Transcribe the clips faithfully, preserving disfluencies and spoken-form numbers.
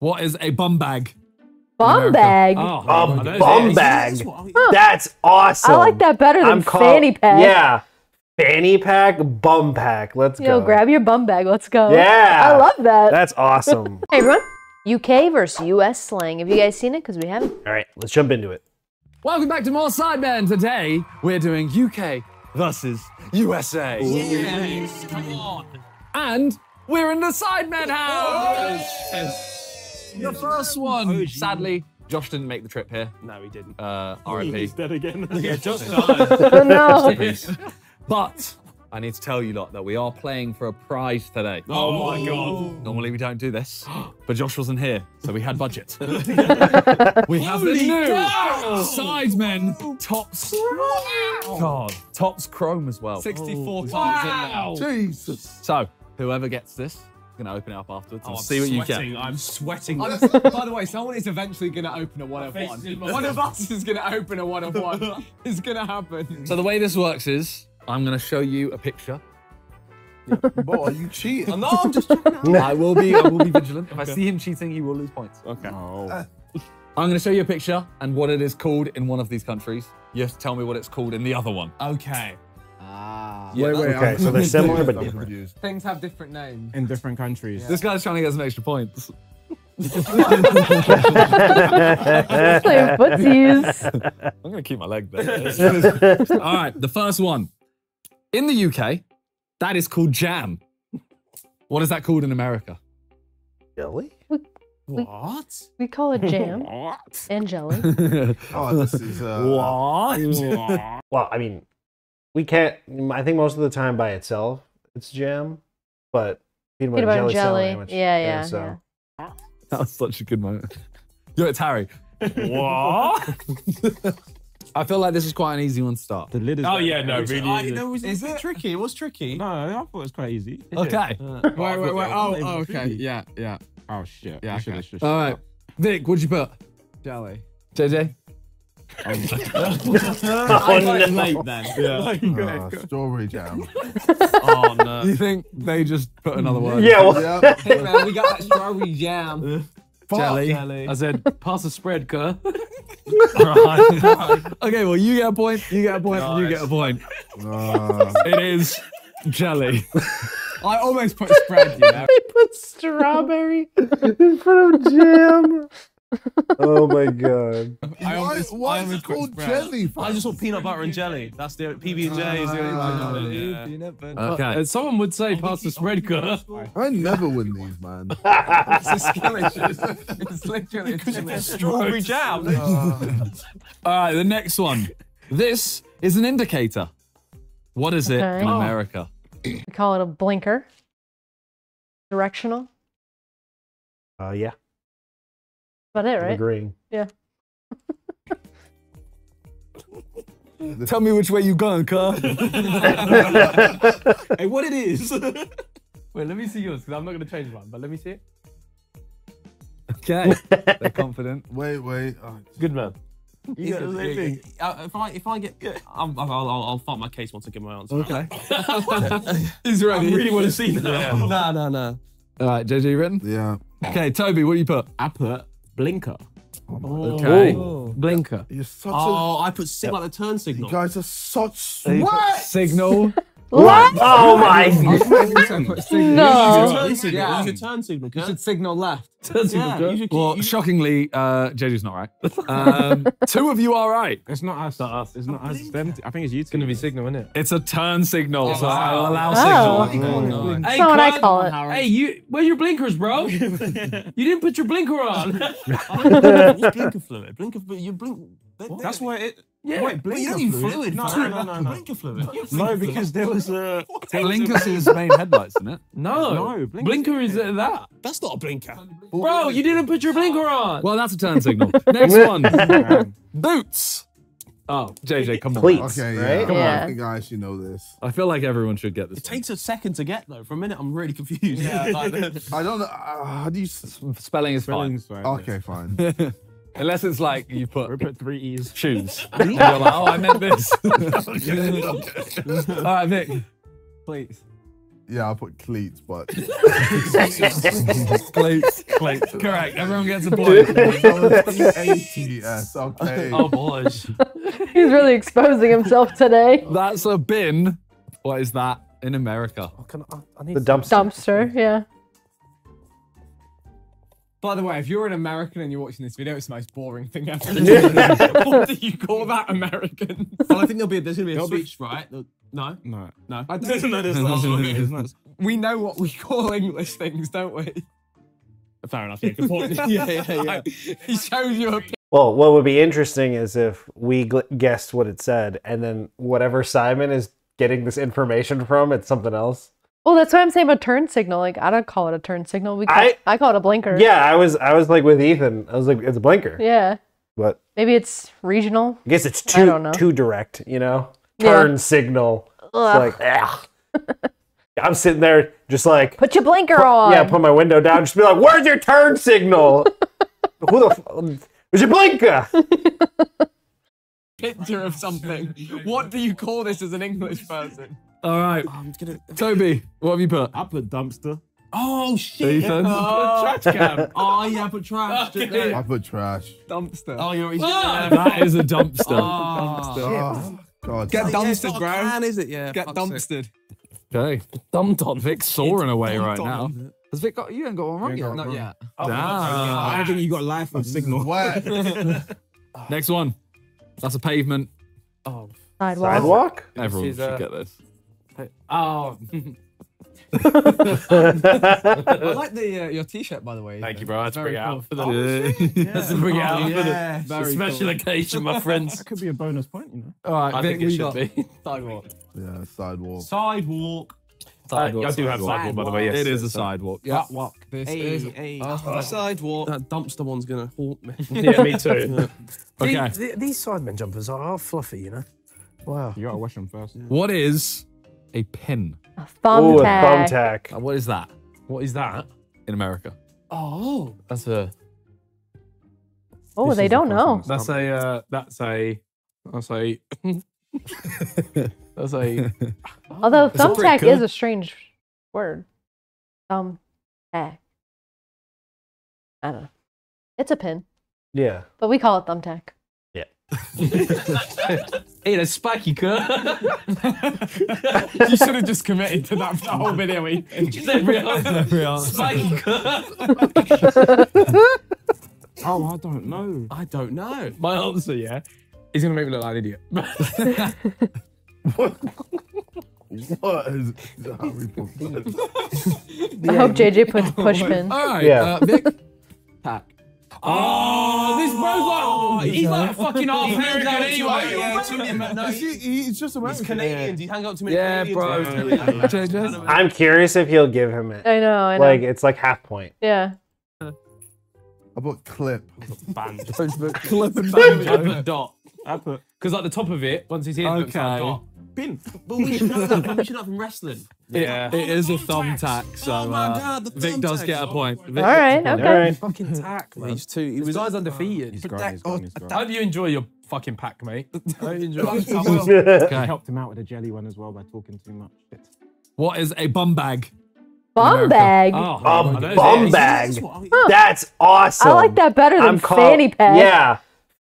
What is a bum bag? Bum bag? Oh, um, a bum bag. Huh. That's awesome. I like that better than I'm fanny called, pack. Yeah. Fanny pack, bum pack. Let's you go. Yo, grab your bum bag. Let's go. Yeah. I love that. That's awesome. Hey, everyone. U K versus U S slang. Have you guys seen it? Because we haven't. All right. Let's jump into it. Welcome back to More Sidemen. Today, we're doing U K versus U S A. Yes. Come on. And we're in the Sidemen house. Yes. The first one. O G. Sadly, Josh didn't make the trip here. No, he didn't. Uh, R I P. He's dead again. Yeah, Josh died. No. But I need to tell you lot that we are playing for a prize today. Oh, oh my God. Normally we don't do this, but Josh wasn't here, so we had budget. We have the new Sidemen Tops. God, Tops Chrome as well. sixty-four times. Oh, wow. Wow. Jesus. So, whoever gets this, gonna open it up afterwards oh, and I'm see what sweating. you get. I'm sweating. I'm, by the way, someone is eventually gonna open a one-of-one. One of us is gonna open a one-of-one. It's gonna happen. So the way this works is, I'm gonna show you a picture. Yeah. Boy, are you cheating? Oh, no, I'm just checking out. I will be, I will be vigilant. If okay. I see him cheating, he will lose points. Okay. No. Uh, I'm gonna show you a picture and what it is called in one of these countries. You have to tell me what it's called in the other one. Okay. Ah. Yeah, wait, wait, okay, I'm, so they're similar but different. Things have different names. In different countries. Yeah. This guy's trying to get some extra points. He's playing footsies. I'm gonna keep my leg there. All right, the first one. In the U K, that is called jam. What is that called in America? Jelly? We, what? We call it jam. What? And jelly. Oh, this is uh... What? Well, I mean, we can't, I think most of the time by itself, it's jam, but peanut butter jelly. jelly. Sandwich, yeah, yeah, yeah. So. Yeah. That was such a good moment. Yo, it's Harry. What? I feel like this is quite an easy one to start. The lid is Oh, yeah, no, really I, no, was, Is it, it tricky? It was tricky. No, I thought it was quite easy. Is okay. Uh, wait, wait, wait. wait. Oh, oh, okay. Yeah, yeah. Oh, shit. Yeah, I should have just. All right. Vic, what'd you put? Jelly. J J? Oh, I might make then. Yeah. Like, uh, strawberry jam. Oh no! You think they just put another word? Yeah. Well. Yeah. Hey man, we got that strawberry jam. Jelly. Jelly. I said, pass the spread, cuz. Right. Right. Okay. Well, you get a point. You get a point. Nice. You get a point. Uh. It is jelly. I almost put spread. You know. They put strawberry in front of jam. Oh my God! I almost, why I is it called jelly? I just want peanut butter and jelly. That's the P B and J. Ah, is the only thing. Okay. Someone would say pass the spread, girl. I never win these, man. It's a skill issue. It's literally a strawberry jam. Oh. All right, the next one. This is an indicator. What is it okay. in America? We call it a blinker. Directional. Uh, yeah. About it, right? Agreeing. Yeah. Tell me which way you going, cuz. Hey, what it is? Wait, let me see yours because I'm not gonna change one, but let me see it. Okay. They're confident. Wait, wait. Oh, good man. You got the same thing. Uh, if I if I get, I'm, I'll I'll I'll fight my case once I give my answer. Okay. He's ready. I really want to see that. No, no, no. All right, J J, you written? Yeah. Okay, Toby, what do you put? I put. Blinker. Oh, okay. Oh. Blinker. You're such oh, a... I put sig yeah. like the turn signal. You guys are such... What? Signal. What? Oh my God. No. Use your turn signal. Yeah. Use your turn signal, you should signal left. Turn signal, yeah, should, well, you... shockingly, uh, J J's not right. Um, two of you are right. It's not us. It's not us. It's not us. It's them. I think it's you. It's going to be signal, isn't it? It's a turn signal, oh, so I'll allow oh. signal. Oh, no. No. Hey, that's what I call it. Hey, you, where's your blinkers, bro? You didn't put your blinker on. What's blinker fluid? Blinker fluid. You blink. What? That's why it... Yeah. Wait, blinker you don't need fluid. fluid. No, no, no, no, no. Blinker fluid. No, no because there was a... Blinker's his main headlights, isn't it? No. No. Blinker is uh, that. That's not a blinker. Bro, you didn't put your blinker on. Well, that's a turn signal. Next one. Boots. Oh, J J, come on. Pleats, okay, yeah. Right? Come yeah. on. Guys, you know this. I feel like everyone should get this. It one. takes a second to get, though. For a minute, I'm really confused. Yeah, like I don't know. Uh, how do you... Spelling is Spelling's fine. fine. Okay, fine. Unless it's like you put, we put three E's shoes. And you're like, oh, I meant this. All right, Vic. Please. Yeah, I put cleats, but cleats, cleats. Correct. Everyone gets a point. Yes, okay. Oh boy. He's really exposing himself today. That's a bin. What is that in America? Oh, can I, I need the dumpster. Dumpster, yeah. By the way, if you're an American and you're watching this video, it's the most boring thing ever. What do you call that, American? Well, I think there'll be a, there's going to be a switch, right? No? No. No. I don't know this. We know what we call English things, don't we? Fair enough. Yeah, good point. yeah, yeah, yeah. He shows you a... Well, what would be interesting is if we guessed what it said, and then whatever Simon is getting this information from, it's something else. Well, that's why I'm saying about turn signal. Like, I don't call it a turn signal. We call, I, I call it a blinker. Yeah, I was I was like with Ethan. I was like, it's a blinker. Yeah. But maybe it's regional. I guess it's too too direct, you know? Turn yeah. signal. It's like, ugh. I'm sitting there just like... Put your blinker put, on. Yeah, put my window down. Just be like, where's your turn signal? Who the f... Where's your blinker? Picture of something. What do you call this as an English person? All right, oh, I'm gonna... Toby, what have you put? I put dumpster. Oh shit! Ethan. Oh. Trash can. Oh yeah, I put trash. Okay. I put trash. Dumpster. Oh, you're oh. That is a dumpster. Oh, dumpster. Oh, God. Get dumpstered, yeah, bro. Can, is it? Yeah. Get dumpstered. Okay. Dumped on. Vic's soaring away right now. Has Vic got? You ain't got one right yet. Not yet. Damn. I don't think you got life on signal. Next one. That's a pavement. Oh. Sidewalk. Sidewalk. Everyone should get this. Oh, I like the uh, your T-shirt, by the way. Thank you, bro. That's bring it out for the. That's bring it out for the special cool. occasion, my friends. That could be a bonus point, you know. All right, I Vic, think it should got... be sidewalk. Yeah, sidewalk. Sidewalk. Sidewalk. I do have sidewalk, sidewalk, by the way. Yes, it is a sidewalk. Yeah. Sidewalk. This hey, is hey. Oh, oh. Sidewalk. That dumpster one's gonna haunt me. Yeah, me too. Yeah. Okay. The, the, these Sidemen jumpers are half fluffy, you know. Wow. You gotta wash them first. Yeah. What is? A pin. A thumbtack. Thumb what is that? What is that in America? Oh, that's a. Oh, they don't know. That's a. Uh, that's a. That's a. That's a. Although thumbtack is a strange word. Thumbtack. I don't know. It's a pin. Yeah. But we call it thumbtack. Yeah. Hey, that's spiky, girl. You should have just committed to that for the whole video. Real, spiky, girl. Oh, I don't know. I don't know. My answer, yeah, is gonna make me look like an idiot. What? What is I hope J J puts pushpin. All right, yeah. Uh, Vic. Pack. Oh, oh, this bro's like, he's like a fucking half American anyway. Yeah, yeah, no, he's, he's just American. He's Canadians. Yeah. He hung out too many yeah, Canadians. Yeah, bro. I'm curious if he'll give him it. I know, I know. Like, it's like half point. Yeah. I put clip. I put band. Clip and band. I put dot. I put. Because like the top of it, once he's here, okay. It's like dot. Pin. But we should know that from, we should know from wrestling. Yeah, yeah. It is a thumbtack, so uh, oh my God, the Vic does get a point. Vic, all right, okay. All right. Fucking tack, man. These two, he was guy's undefeated. He's gone, he's gone, he's gone. How do you enjoy your fucking pack, mate? How do you enjoy it? I will. Okay. I helped him out with a jelly one as well by talking too much. What is a bum bag? Bum bag? Oh, oh, a bum bag. Huh. That's awesome. I like that better than I'm fanny pack. Yeah.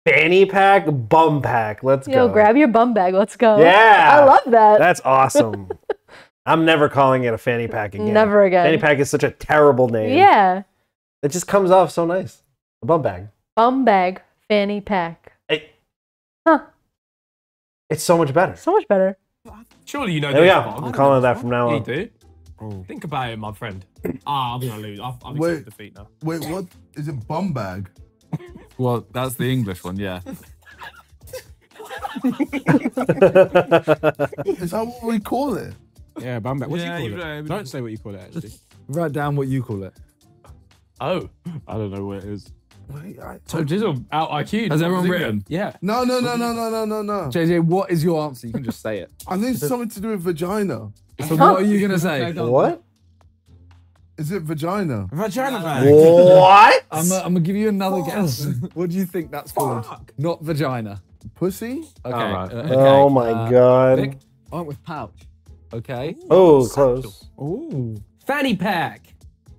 Fanny pack, bum pack. Let's Yo, go. Yo, grab your bum bag. Let's go. Yeah. I love that. That's awesome. I'm never calling it a fanny pack again. Never again. Fanny pack is such a terrible name. Yeah. It just comes off so nice. A bum bag. Bum bag, fanny pack. It, huh. It's so much better. So much better. Surely you know that. Yeah, I'm calling it that from now on. You do. Oh. Think about it, my friend. Ah, oh, I'm going to lose. I'm accepting defeat now. Wait, what? Is it bum bag? Well, that's the English one, yeah. Is that what we call it? Yeah, bum bag. What yeah, do you call you, it? Uh, don't say what you call it, actually. Write down what you call it. Oh. I don't know what it is. Wait, I, so Jizzle, out I Q. Has everyone written? Yeah. No, no, no, no, no, no, no, no. J J, what is your answer? You can just say it. I think it's something to do with vagina. So what are you going to say? What? Is it vagina? Vagina bag. What? I'm going to give you another Fuck. guess. What do you think that's Fuck. called? Not vagina. Pussy? Okay. Oh, uh, okay. Oh my uh, God. Vic, I went with pouch. Okay. Oh, close. Oh. Fanny pack.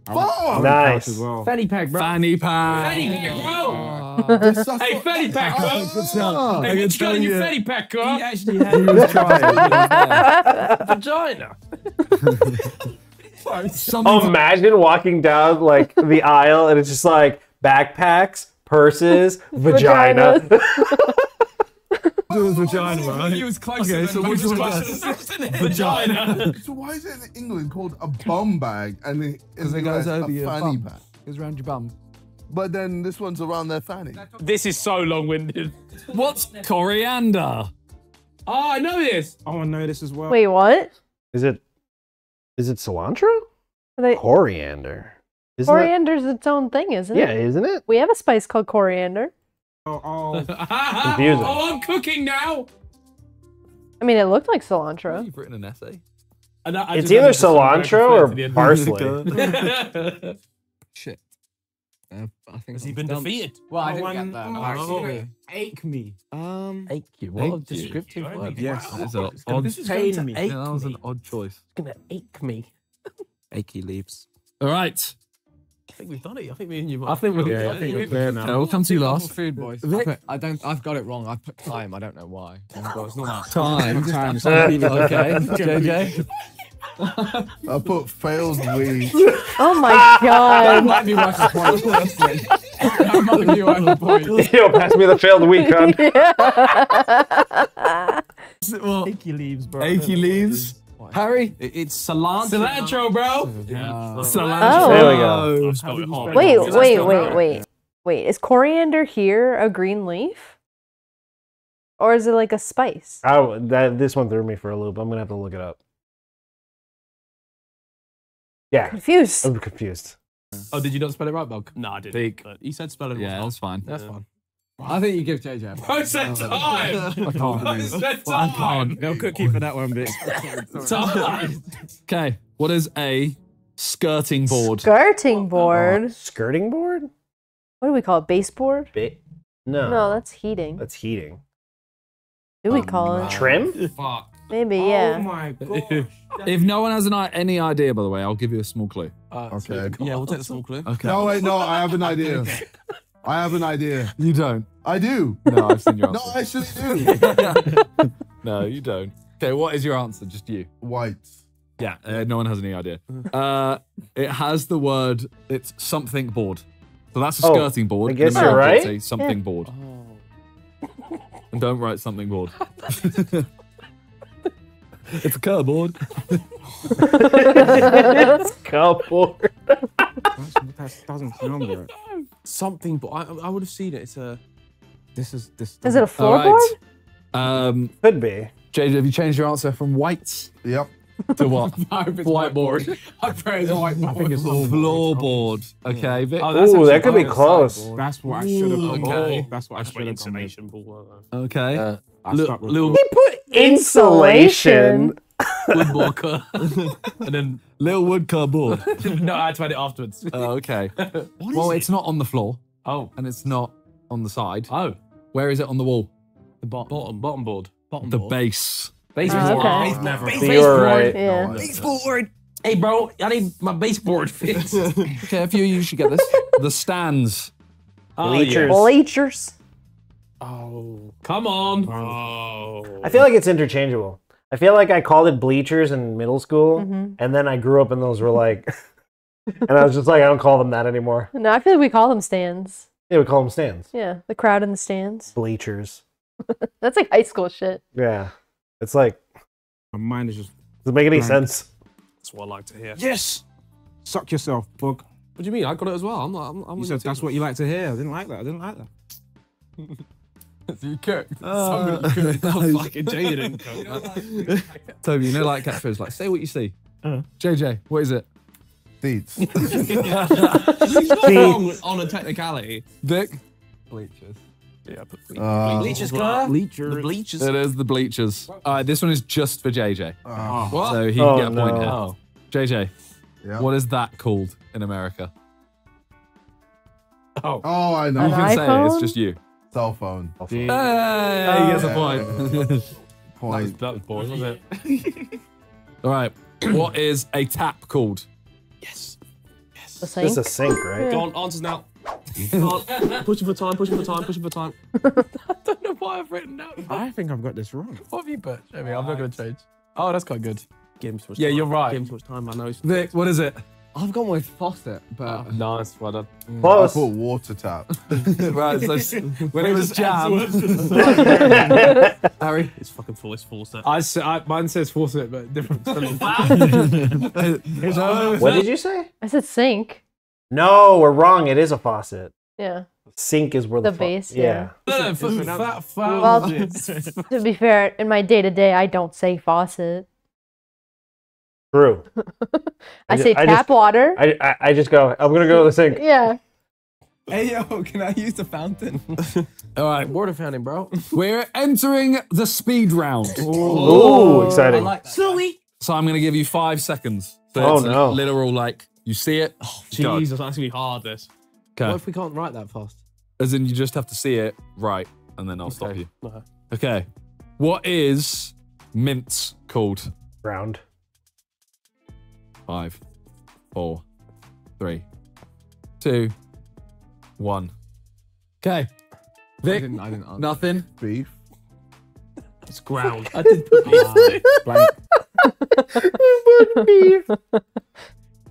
Oh, nice. As well. Fanny pack, bro. Fanny pack. Fanny pack, bro. Oh. Hey, fanny pack, bro. Oh. Hey, what's going on your fanny pack, bro? He actually had he was trying. Vagina. Sorry, imagine walking down like the aisle and it's just like backpacks, purses, vagina. It was vagina, right? He was closer. Okay, so which one was it? Vagina. So why is it in England called a bum bag and it is it goes over your fanny bum. Bag? It goes around your bum. But then this one's around their fanny. This is so long-winded. What's coriander? Oh, I know this. Oh, I know this as well. Wait, what? Is it? Is it cilantro? They... Coriander. Isn't Coriander's that... its own thing, isn't yeah, it? Yeah, isn't it? We have a spice called coriander. Oh, oh. oh, I'm cooking now. I mean, it looked like cilantro. You've written an essay. I, I it's either cilantro or parsley. Shit. Uh, I think Has I'm he been stumped. defeated? Well, I didn't oh, get that. Oh, oh. Ache me. Um, ache you. What ache a descriptive you. word. Yes, wow. It's an odd. This is going to ache me. That was an odd choice. It's going to ache me. Achy leaves. All right. I think we've done it. I think me and you might. I think we're yeah, I think we're clear now. We'll come to you last. Food boys. I don't. I've got it wrong. I put time. I don't know why. Oh, it's not time. Time. time. Okay. J J. I put failed weed. Oh my god. That might be worth a point. That might be worth a point. Yo, pass me the failed weed, cunt. Yeah. Well, achy leaves, bro. Achy leaves. Harry, it's cilantro. Cilantro, bro. Yeah. Cilantro. Oh. There we go. Oh, oh, wait, wait, wait, wait, wait. Wait, is coriander here a green leaf? Or is it like a spice? Oh, that, this one threw me for a loop. I'm going to have to look it up. Yeah. Confused. I'm confused. Oh, did you not spell it right, Bog? No, I didn't. But he said spell it right. Yeah, that's fine. That's yeah. fine. I think you give J J a break. What's that time? I can't. What's that time? I can't. No cookie for that one, bitch. Time. Okay, what is a skirting board? Skirting board? Uh, skirting board? What do we call it? Baseboard? Ba no. No, that's heating. That's heating. What do we call oh, it? Trim? Fuck. Maybe, yeah. Oh my gosh. If no one has an, any idea, by the way, I'll give you a small clue. Uh, okay. Yeah, we'll take a small clue. Okay. No, wait, no, I have an idea. I have an idea. You don't. I do. No, I've seen your answer. No, I actually do. No, you don't. Okay, what is your answer? Just you. White. Yeah, uh, no one has any idea. Uh, it has the word, it's something board. So that's a oh, skirting board. I guess you're right. Say something yeah. board. Oh. And don't write something board. It's a cardboard. It's cardboard. That doesn't remember it. Something, but I, I would have seen it. It's a. This is this. Is it a floorboard? Right. Um, Could be. J J, have you changed your answer from white? Yep. To what? Whiteboard. I pray it's whiteboard. I think it's floorboard. Okay. Yeah. Oh, that's Ooh, that could be close. That's what I should have gone. Okay. That's what I should have gone. Insulation ball. Okay. Uh, little. He put insulation. Woodwalker. And then little woodcut board. No, I tried it afterwards. Oh, okay. What well, is it's it? Not on the floor. Oh. And it's not on the side. Oh. Where is it on the wall? The bottom. Bottom, bottom board. Bottom the board. base. Base oh, board. Okay. Base never. Base, base board. Right. Yeah. No, base board. Hey, bro, I need my baseboard fixed. Okay, a few of you should get this. The stands. Oh, bleachers. Bleachers. Oh. Come on. Oh. I feel like it's interchangeable. I feel like I called it bleachers in middle school, mm-hmm. and then I grew up and those were like, and I was just like, I don't call them that anymore. No, I feel like we call them stands. Yeah, we call them stands. Yeah, the crowd in the stands. Bleachers. That's like high school shit. Yeah, it's like. My mind is just. Does it make any blank. sense? That's what I like to hear. Yes. Suck yourself, bug. What do you mean? I got it as well. I'm not. I'm, I'm you said that's what you like to hear. I didn't like that. I didn't like that. You cooked. Uh, Somebody cooked. No, fucking J J didn't cook. Toby, you know like catchphrase, like, say what you see. Uh, J J, what is it? Deeds. Wrong on a technicality. Vic? Bleachers. Yeah, but ble uh, bleachers, Claire? Bleachers. The bleachers. It is the bleachers. All right, this one is just for J J. Oh. What? So he oh, can get a no. point out. J J, yep. What is that called in America? Oh, oh I know. You can say it, it's just you. Cell phone. Cell phone. Hey, oh, he gets yeah, a point. Yeah, yeah, yeah. Point. That was, that was boring, wasn't it? All right. What is a tap called? Yes. Yes. A sink? It's a sink, right? Yeah. Go on, answers now. Pushing for time, pushing for time, pushing for time. I don't know why I've written that. I think I've got this wrong. What have you put? I mean, I'm not going to change. Oh, that's quite good. Give him so much yeah, time. You're right. Give him so much time, I know. Nick, what is it? I've got my faucet, but... Oh, nice, well done. I put water tap. Right, so when it was jam... Harry? It's fucking full, it's faucet. I, I, mine says faucet, but different. So, what did you say? I said sink. No, we're wrong. It is a faucet. Yeah. Sink is where the, the base. Yeah. yeah. Well, to be fair, in my day to day, I don't say faucet. True. I, I say just, tap I just, water. I, I I just go. I'm gonna go to the sink. Yeah. Hey yo, can I use the fountain? All right, water fountain, bro. We're entering the speed round. Ooh, Ooh exciting! Like Suey. So I'm gonna give you five seconds. So oh it's no! Literal like. You see it? Oh, Jesus, God. That's gonna be hard. This. Okay. What if we can't write that fast? As in, you just have to see it, right, and then I'll okay. stop you. No. Okay. What is mints called? Round. Five, four, three, two, one. Okay. Vic. I didn't, I didn't answer. Nothing. Beef. It's ground. I didn't put beef. Blank. I put beef.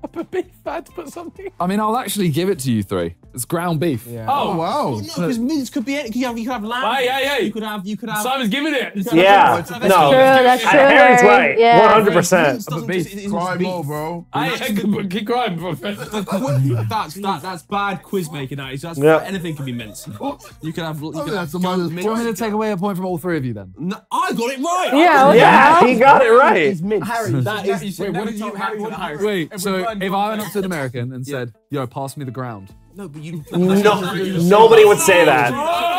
I put beef, I had to put something. I mean, I'll actually give it to you three. It's ground beef. Yeah. Oh, wow. No, because mince could be it. You could have, you could have lamb. Hey, hey, hey. You could have, you could have. Simon's giving it. Yeah. Have, no. no. That's true. Harry's right. Yeah. one hundred percent. Cry more, bro. I, I could, keep crying, bro. that's, that, that's bad quiz making, that is. That's, yep. Anything can be mince. You could have. You could have some mince. Do you want me to take away a point from all three of you then? No, I got it right. Yeah, yeah, he got it right. Harry, that is. Wait, what did you, Harry? Wait, so. If I went up to an American and said, yo, pass me the ground. No, but you. No, nobody would say that.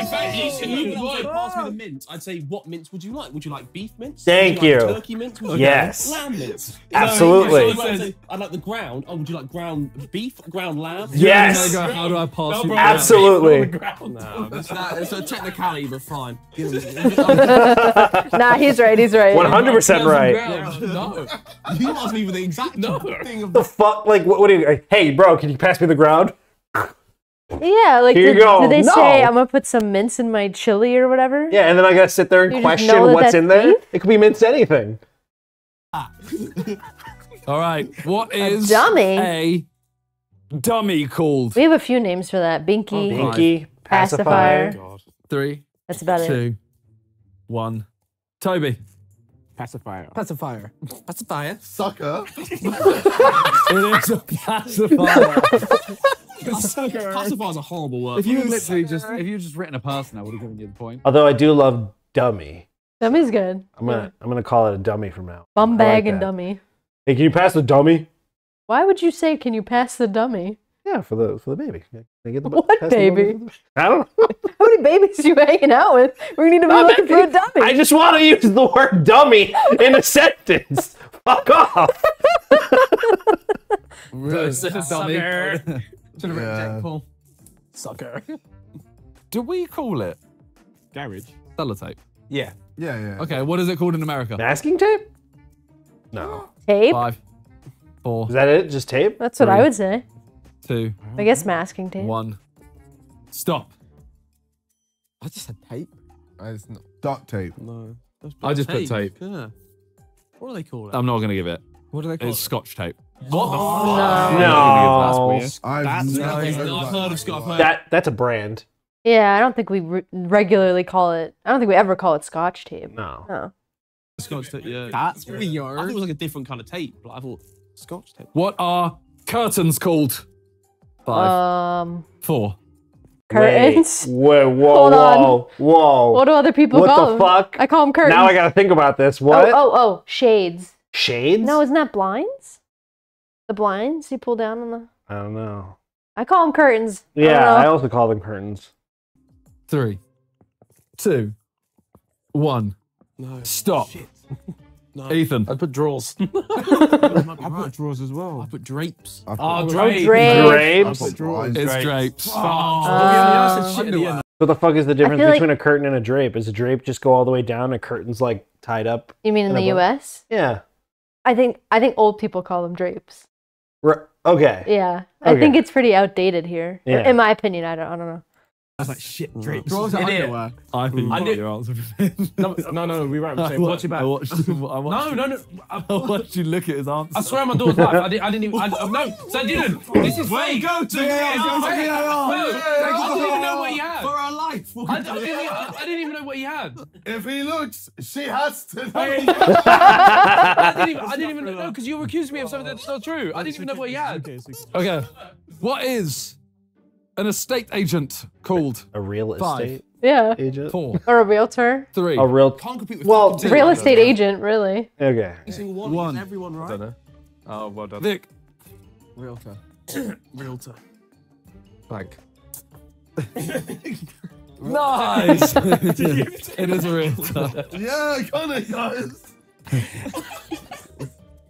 In fact, you said, pass me the mince. I'd say, what mince would you like? Would you like beef mince? Thank you. Turkey mince? Yes. Lamb mince? Absolutely. I'd like the ground. Oh, would you like ground beef? Ground lamb? Yes. How do I pass you? Absolutely. It's a technicality, but fine. Nah, he's right. He's right. one hundred percent right. No. You asked me for the exact no. thing of the fuck. Like, what, what do you? Like, hey, bro, can you pass me the ground? Yeah, like, did, go. did they no. say I'm gonna put some mince in my chili or whatever? Yeah, and then I gotta sit there and you question that what's in there. Beef? It could be mince anything. Ah. All right, what is a dummy? A dummy called? We have a few names for that. Binky, oh, Binky, pacifier. pacifier. Three. That's about two, it. Two, one. Toby. Pacifier. Pacifier. Pacifier. Sucker. It is a pacifier. Pacifier is a horrible word. If you literally just, if you just written a person, I would have given you the point. Although I do love dummy. Dummy's good. I'm gonna, yeah. I'm gonna call it a dummy from now. Bum bag like and that. Dummy. Hey, can you pass the dummy? Why would you say, can you pass the dummy? Yeah, for the for the baby. They get the what baby? The I don't know. How many babies are you hanging out with? We need to be Not looking baby. for a dummy. I just want to use the word dummy in a sentence. Fuck off. Really? Sucker. Should have written Jack Paul. Sucker. Do we call it garage? Sellotape. Yeah. Yeah, yeah. Okay, what is it called in America? Masking tape? No. Tape? Five. Four. Is that it? Just tape? That's what three. I would say. Two. I guess masking tape. One. Stop. I just said tape. I just not. Duct tape. No. I just tape. put tape. Yeah. What do they call it? I'm not going to give it. What do they call it's it? It's Scotch tape. What oh, the fuck? No. no. That's weird. I've that's never I've heard of Scotch tape. That, that's a brand. Yeah, I don't think we re regularly call it. I don't think we ever call it Scotch tape. No. No. Scotch tape, yeah. That's weird. I thought it was like a different kind of tape, but I thought Scotch tape. What are curtains called? Five. Um, Four. Curtains? Wait, wait, whoa, Hold whoa, on. whoa. What do other people what call them? What the fuck? I call them curtains. Now I gotta think about this. What? Oh, oh, oh, shades. Shades? No, isn't that blinds? The blinds you pull down on the... I don't know. I call them curtains. Yeah, I, I also call them curtains. Three. Two. One. No. Stop. Shit. No. Ethan. I put drawers. I put drawers as well. I put drapes. I put oh, drapes. drapes. Drapes. I put drawers. It's drapes. drapes. Oh, oh. Um, What the fuck is the difference between like... a curtain and a drape? Is a drape just go all the way down? A curtain's like tied up. You mean in the U S? Yeah. I think I think old people call them drapes. Right. Okay. Yeah, okay. I think it's pretty outdated here. Yeah. In my opinion, I don't. I don't know. I was like, shit, drapes. What was it? Underwear. I think I knew your answer. no, no, no, we weren't. Watch, watch it back. I watched, I watched, no, no, no. I, I watched you look at his answer. I swear on my daughter's life. I, did, I didn't even. I, no, so I didn't. This is where you go to. Yeah, yeah, yeah, yeah, yeah, yeah, yeah. I didn't even know what he had. For our life. I, I, didn't even, I, I didn't even know what he had. If he looks, she has to know. I didn't even, I didn't even know because you accused me of something that's not true. I didn't even know what he had. Okay. What is an estate agent called? A real estate yeah. agent? Four. Or a realtor? Three. A real... Can't compete with well, two. Real estate agent, really. Okay. One. One. Everyone, right? I don't know. Oh, well done. Vic. Realtor. Realtor. Bank. Nice! It is a realtor. Yeah, I got it, guys.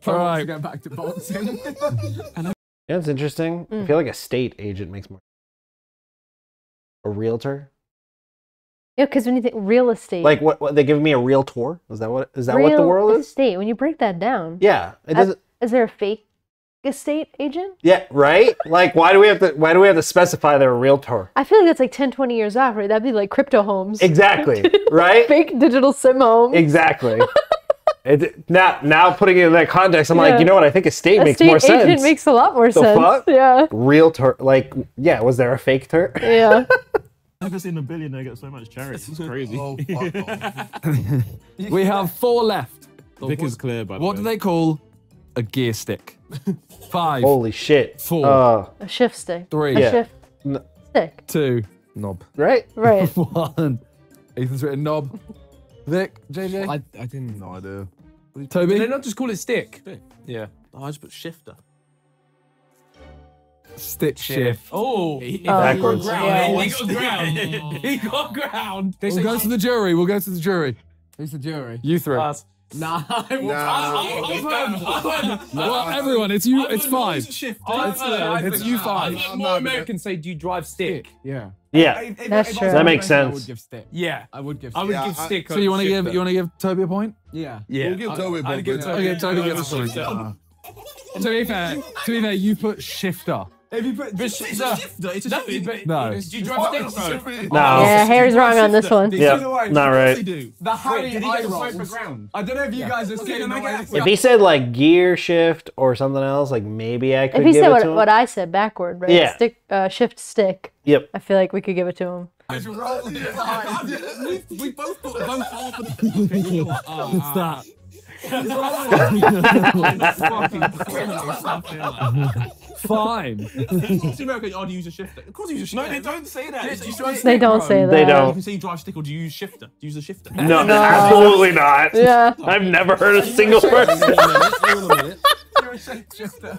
All right. Go back to boxing. Yeah, it's interesting. Mm. I feel like a estate agent makes more. A realtor? Yeah, because when you think real estate, like what, what they give me a realtor? Is that what is that real what the world estate. Is? Estate. When you break that down, yeah, it doesn't. As, is there a fake estate agent? Yeah, right. Like, why do we have to? Why do we have to specify they're a realtor? I feel like that's like ten, twenty years off, right? That'd be like crypto homes. Exactly. Right. Fake digital sim homes. Exactly. It, now, now putting it in that context, I'm yeah. like, you know what? I think estate, estate makes more agent sense. Agent makes a lot more the sense. Fuck? Yeah. Realtor, like, yeah. Was there a fake tur? Yeah. I've never seen a billionaire get so much charity. It's crazy. Oh, fuck off. We have four left. Vic is clear, by the way. What do they call a gear stick? Five. Holy shit. Four. Uh, a shift stick. Three. A yeah. shift N stick. Two. Knob. Right? Right. One. Ethan's written knob. Vic, J J. I, I didn't know I do. Toby? Did they not just call it stick? stick. Yeah. Oh, I just put shifter. Stick shift. Oh, he, uh, he got ground. Yeah, he got ground. He got ground. They we'll go to the jury. We'll go to the jury. Who's the jury? You three. Us. Nah. No. No. I Well, everyone, it's you. It's five. It's, uh, it's you five. More Americans say, do you drive stick? Yeah. Yeah. If, if, That's if true. That makes sense. I would give stick. Yeah. I would give stick. I would yeah, give I, stick. So you want to give you want to give Toby a point? Yeah. Yeah. We'll give Toby a point. Okay, Toby gets a point. To be fair, to be fair, you put shifter. If you put it's a shifter, it's a no, shifter. No. Do you drive stick? No. Yeah, Harry's wrong on this one. Yeah, not right. The Harry eye rolls. I don't know if you guys are seeing it. If he said like gear shift or something else, like maybe I could give it to him. If he said what I said backward, right? Yeah. Stick, uh, shift stick. Yep. I feel like we could give it to him. We both put both half of the thing. Fine. It's American. Oh, do you use a shifter? Of course, you use a shifter. No, they don't say that. Do you drive stick? They don't say that. They don't. You can say you drive stick or do you use shifter? Do you use a shifter? No, no, absolutely not. Yeah. I've never heard a single person. You're a shifter.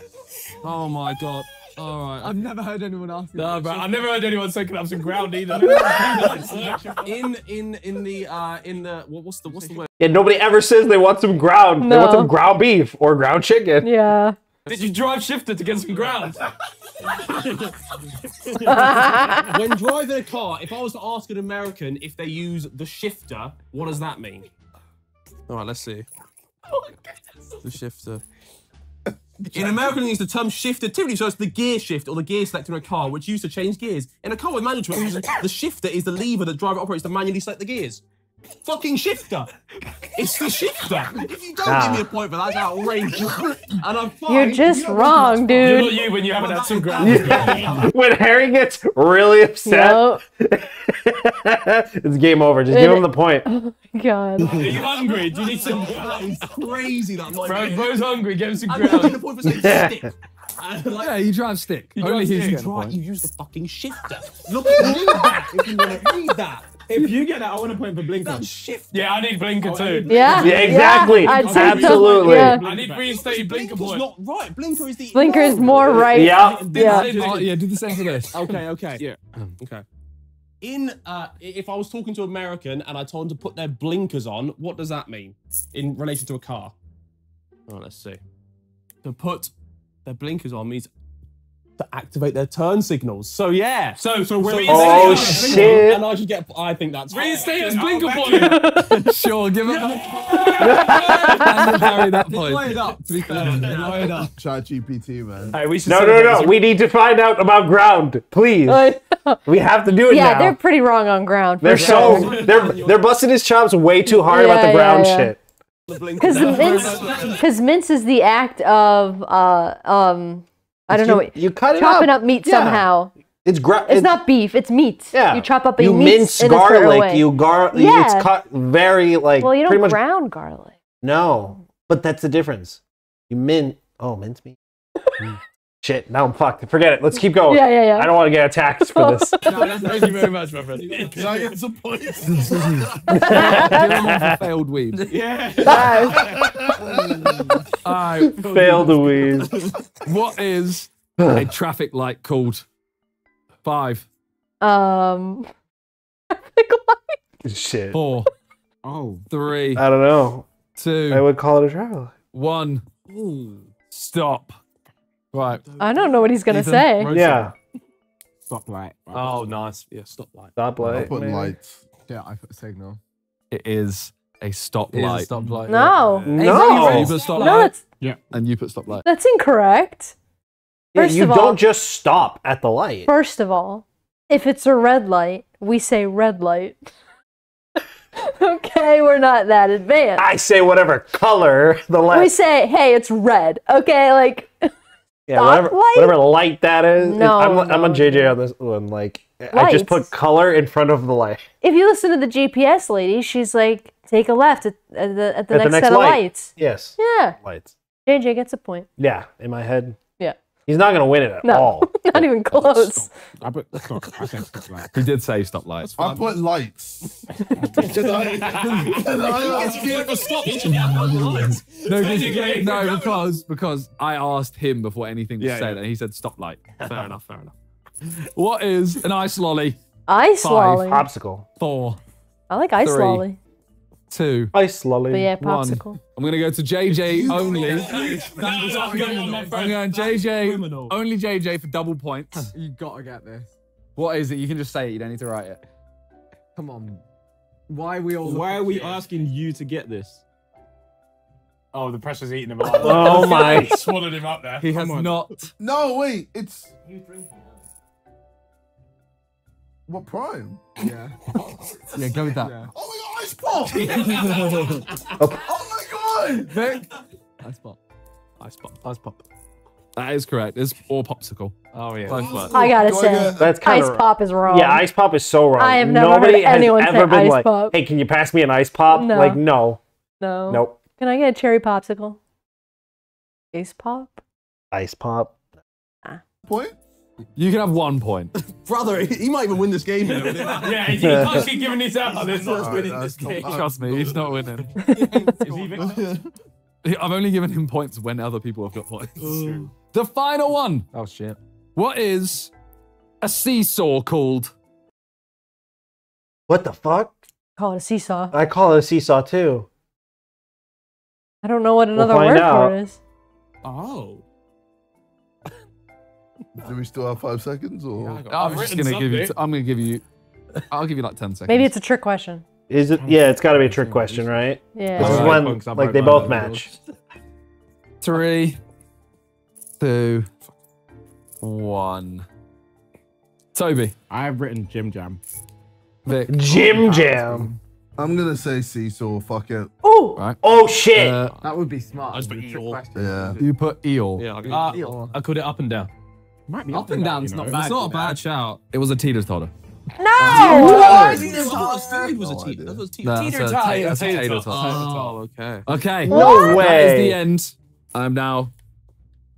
Oh my god. All right. I've never heard anyone ask. No, bro. I've never heard anyone say up some ground either. in in in the uh in the what, what's the what's the word? Yeah, nobody ever says they want some ground. No. They want some ground beef or ground chicken. Yeah. Did you drive shifter to get some ground? When driving a car, if I was to ask an American if they use the shifter, what does that mean? All right, let's see. Oh my goodness. The shifter. In American use the term shifter typically shows the gear shift or the gear selector in a car, which used to change gears. In a car with management, the shifter is the lever that the driver operates to manually select the gears. Fucking shifter! It's the shifter! If you don't nah. give me a point for that, that's outrageous. And I'm fine. You're just you wrong, dude. You're not you when you haven't had some ground. Yeah. When Harry gets really upset, nope. It's game over. Just it, give him the point. Oh my god. Are you hungry? Do you need some ground? That is crazy. That Bro, bro's hungry. Give him some ground. I'm not the point for saying stick. Like, yeah, you drive stick. You, drive stick. you, try, you use the fucking shifter. Look at that if you want to read that. If you get that, I want to point for blinker. That's shift. Yeah, I need blinker oh, too. I need blinker. Yeah. yeah, exactly. Yeah, I'd say absolutely. Yeah. I need reinstated blinker. Blinker's not right. Blinker is the. Blinker is more right. Yeah. Yeah. Yeah. Oh, yeah. Do the same for this. Okay. Okay. Yeah. Okay. In uh, if I was talking to an American and I told them to put their blinkers on, what does that mean in relation to a car? All right. Let's see. To put their blinkers on means. to activate their turn signals. So yeah. So so we're so, oh shit! And I should get. I think that's reinstate as blinker point. Sure, give it. And carry that point. Play it up. To be fair, play it up. Chat G P T, man. Hey, we should. No, no, no. We need to find out about ground, please. We have to do it now. Yeah, they're pretty wrong on ground. They're so they're they're busting his chops way too hard about the ground shit. Because mince, mince is the act of, uh, um, I don't you, know, you cut chopping it up. up meat yeah. somehow. It's, it's It's not beef, it's meat. Yeah. You chop up a meat. You mince garlic, you gar yeah. it's cut very, like, well, you don't brown much... garlic. No, but that's the difference. You min, oh, mince meat? Shit, now I'm fucked. Forget it. Let's keep going. Yeah, yeah, yeah. I don't want to get attacked for this. No, thank you very much, my friend. Can I get some points? Failed weed. Yeah. Bye. I failed the weed. What is a traffic light called? Five. Um. Traffic light. Shit. Four. Oh. Three. I don't know. Two. I would call it a traffic light. One. Ooh. Stop. Right. I don't know what he's gonna Ethan, say. Rosa. Yeah. Stoplight. Right. Oh, nice. Yeah, stoplight. Stoplight. Putting lights. Yeah, I put a signal. It is a stoplight. Stoplight. No. Yeah. No. You put stoplight. No, that's. Yeah. And you put stoplight. That's incorrect. First yeah, you of all, don't just stop at the light. First of all, if it's a red light, we say red light. Okay, we're not that advanced. I say whatever color the light. We say, hey, it's red. Okay, like. Yeah, whatever, whatever light that is. No, I'm, no, I'm a J J on this one. Like, lights. I just put color in front of the light. If you listen to the G P S lady, she's like, take a left at, at, the, at, the, at next the next set light. of lights. Yes. Yeah. Lights. J J gets a point. Yeah, in my head. Yeah. He's not going to win it at no, all. Not even close. I put, stop. I put, I he did say stop lights. I put lights. Did I, did I ask you for stop? No, because, no, because because I asked him before anything was yeah, said, yeah. and he said stop light. Fair enough, fair enough. What is an ice lolly? Ice Five, lolly. Popsicle. Four. I like ice three, lolly. Two. Ice lolly. But yeah, popsicle. One. I'm gonna go to J J only. I'm going J J only J J for double points. You gotta get this. What is it? You can just say it. You don't need to write it. Come on. Why are we all? Why are we here? asking you to get this? Oh, the pressure's eating him up. Oh my! Swallowed him up there. He Come has on. not. No, wait. It's. What prime? Yeah. Yeah, go with that. Yeah. Oh my god, ice pop! Oh my god! Vic. Ice pop. Ice pop. Ice pop. That is correct. It's all popsicle. Oh yeah. Popsicle. I gotta say, go that's ice wrong. pop is wrong. Yeah, ice pop is so wrong. I have never Nobody heard anyone has ever been ice like, pop. Hey, can you pass me an ice pop? No. Like, no. No. Nope. Can I get a cherry popsicle? Ice pop? Ice pop. Ah. Point? You can have one point. Brother, he might even win this game now. Yeah, he's actually giving his out. Oh, he's not winning this game. Trust me, he's not winning. Is he I've only given him points when other people have got points. The final one. Oh, shit. What is a seesaw called? What the fuck? Call it a seesaw. I call it a seesaw, too. I don't know what another we'll word out. for it is. Oh. Do we still have five seconds? Or yeah, I'm just gonna something. give you. I'm gonna give you. I'll give you like ten seconds. Maybe it's a trick question. Is it? Yeah, it's got to be a trick question, right? Yeah. This is one like they both match. Three, two, one. Toby. I've written Jim Jam. Vic. Jim Jam. I'm gonna say seesaw. Fuck it. Oh, right. Oh shit. Uh, that would be smart. I just put eel. Yeah. You put eel. Yeah. I, uh, eel. I called it up and down. Might be up, up and down's down, you know. not bad. It's not a bad shout. It was a teeter totter. No! What? Teeter totter was a teeter. That was teeter totter. Teeter totter. Teeter totter. Oh, okay. Okay. No way. That is the end. I'm now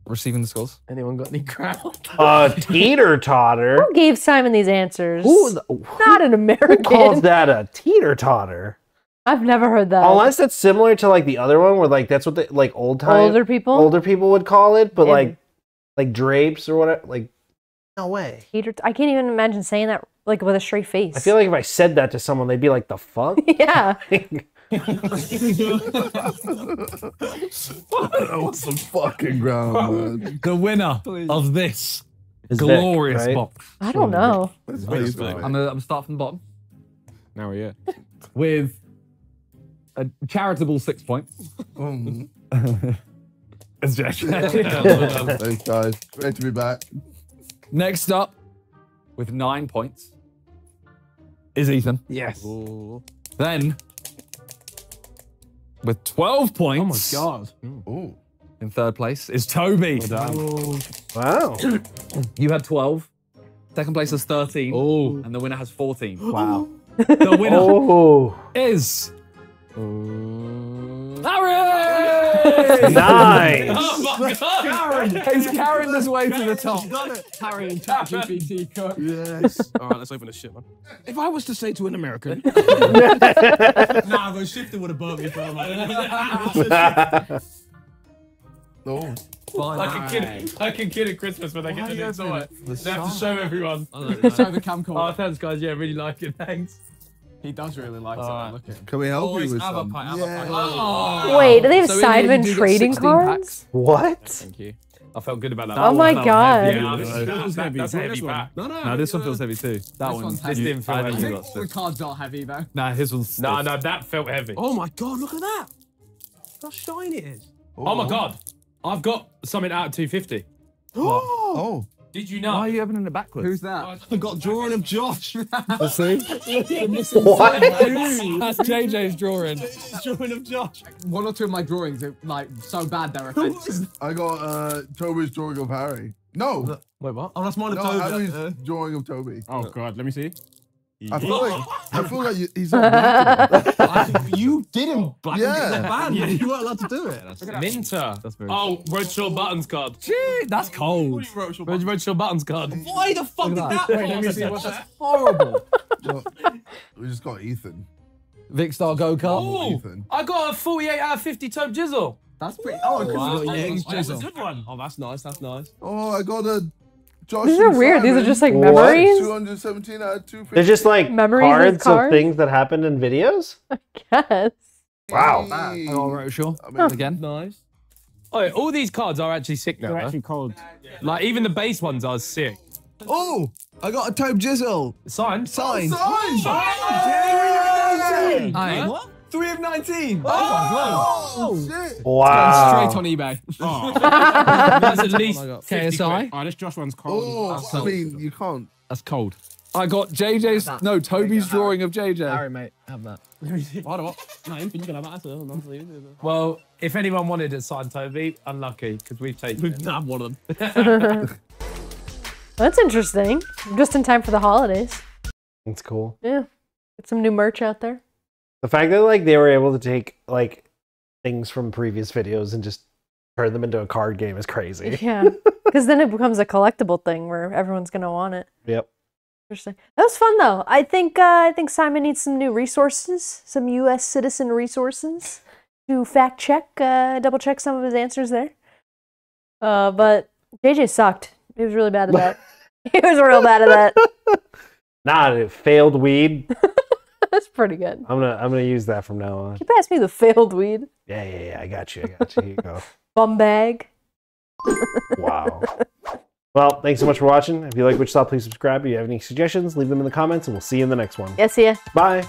receiving the scores. Anyone got any crowd? Uh, teeter totter. Who gave Simon these answers? Who, who, not an American. Who calls that a teeter totter? I've never heard that. Unless that's similar to like the other one, where like that's what the like old time older people older people would call it, but and, like. Like drapes or whatever, like, no way. Teeter I can't even imagine saying that, like, with a straight face. I feel like if I said that to someone, they'd be like, the fuck? Yeah. That was some fucking ground, man. The winner of this It's glorious Vic, right? Box. I don't know. I'm gonna, I'm gonna start from the bottom. Now we're here. With a charitable six points. Um. It's Jack. Thanks, guys. Great to be back. Next up, with nine points, is Ethan. Yes. Ooh. Then, with twelve points. Oh my God. Ooh. In third place is Toby. Well wow. You had twelve. Second place is thirteen. Ooh. And the winner has fourteen. Wow. The winner oh. is... Um... Harry! Nice! Oh my God! Karen! He's carrying his way to the top. Harry and ChatGPT cook. Yes. All right, let's open this shit, man. If I was to say to an American... Nah, those shifter would have burnt me, bro. Oh. Like a kid, like a kid at Christmas when they get to do it. They have to show everyone. Show the camcorder. Oh, thanks, guys. Yeah, really like it. Thanks. He does really like uh, it. Can we help oh, you with some? Pint, yeah. oh. Oh. Wait, do they have so Sidemen trading cards? Packs? What? Yeah, thank you. I felt good about that. Oh one. my that god. Yeah, this is, that was heavy. That's heavy back. No, no, no, this one feels heavy too. That one's heavy. This didn't feel heavy. All the cards are heavy though. Nah, his one's. No, no, that felt heavy. Oh my god, look at that. How shiny it is. Oh my god. I've got something out of two fifty. Oh! Did you know? Why are you opening it backwards? Who's that? I've got drawing of Josh. Let's see. What? That's J J's drawing. J J's drawing of Josh. One or two of my drawings are like so bad they're offensive. I got uh, Toby's drawing of Harry. No. Wait, what? Oh, that's mine of no, Toby. Harry's uh, drawing of Toby. Oh God, let me see. I feel like I feel like you, he's like you didn't black yeah. and band. Yeah, you weren't allowed to do it. That's Minter. That's very oh, Wroetoshaw Buttons card. Gee, that's cold. Wroetoshaw Buttons card. Why the fuck did that? Wait, let me see. What's that? Horrible. Well, we just got Ethan. Vic Star Go Kart. I got a forty-eight out of fifty. Tobe Jizzle. That's pretty. Oh, wow, yeah, he's Jizzle. That's a good one. Oh, that's nice. That's nice. Oh, I got a. Josh These are weird. Simon. These are just like what? memories. two seventeen out of two fifty. They're just like memories cards, cards of things that happened in videos? I guess. Wow. Hey. I'm all right, sure. I mean, huh. Again, nice. Oh, all these cards are actually sick now. They're actually cold. Like, even the base ones are sick. Oh, I got a Tobe Jizzle. Signed. Signed. Oh, signed. Oh, signed. Oh, what? three of nineteen. Oh, oh, oh shit. Wow. Straight on eBay. Oh. That's at least oh K S I. Oh, this Josh one's cold. Oh, that's I cold. mean, you can't. That's cold. I got J J's, that. no, Toby's drawing of J J. Harry, mate, have that. Why do I? No, you can have that. Well, if anyone wanted it signed, Toby, unlucky, because we've taken we've it. We've not one of them. That's interesting. Just in time for the holidays. That's cool. Yeah. Get some new merch out there. The fact that like they were able to take like things from previous videos and just turn them into a card game is crazy. Yeah, because then it becomes a collectible thing where everyone's gonna want it. Yep. Interesting. That was fun though. I think uh, I think Simon needs some new resources, some U S citizen resources to fact check, uh, double check some of his answers there. Uh, but J J sucked. He was really bad at that. He was real bad at that. Nah, it failed weed. That's pretty good. I'm gonna I'm gonna use that from now on. Keep asking me the failed weed. Yeah, yeah, yeah. I got you. I got you. Here you go. Bum bag. Wow. Well, thanks so much for watching. If you like what you saw, please subscribe. If you have any suggestions, leave them in the comments, and we'll see you in the next one. Yes, yeah. Bye.